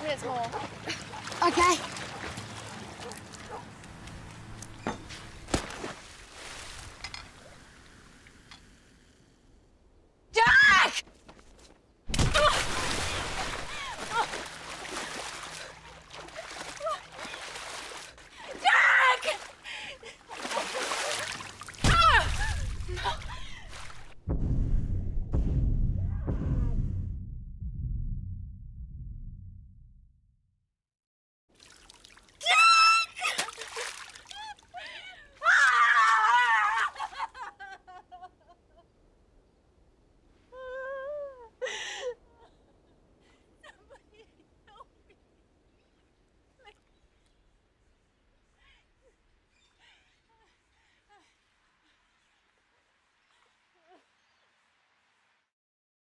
5 minutes more. Okay.